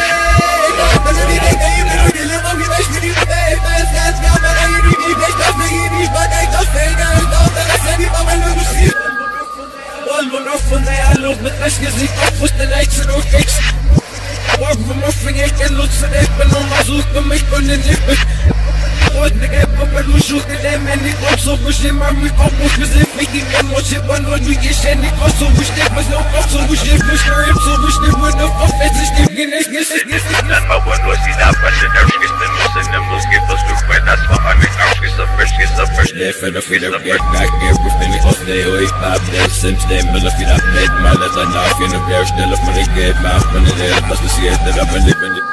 made my letter knock in a bear, still up on the gate, my money there, plus the CS that I've been living.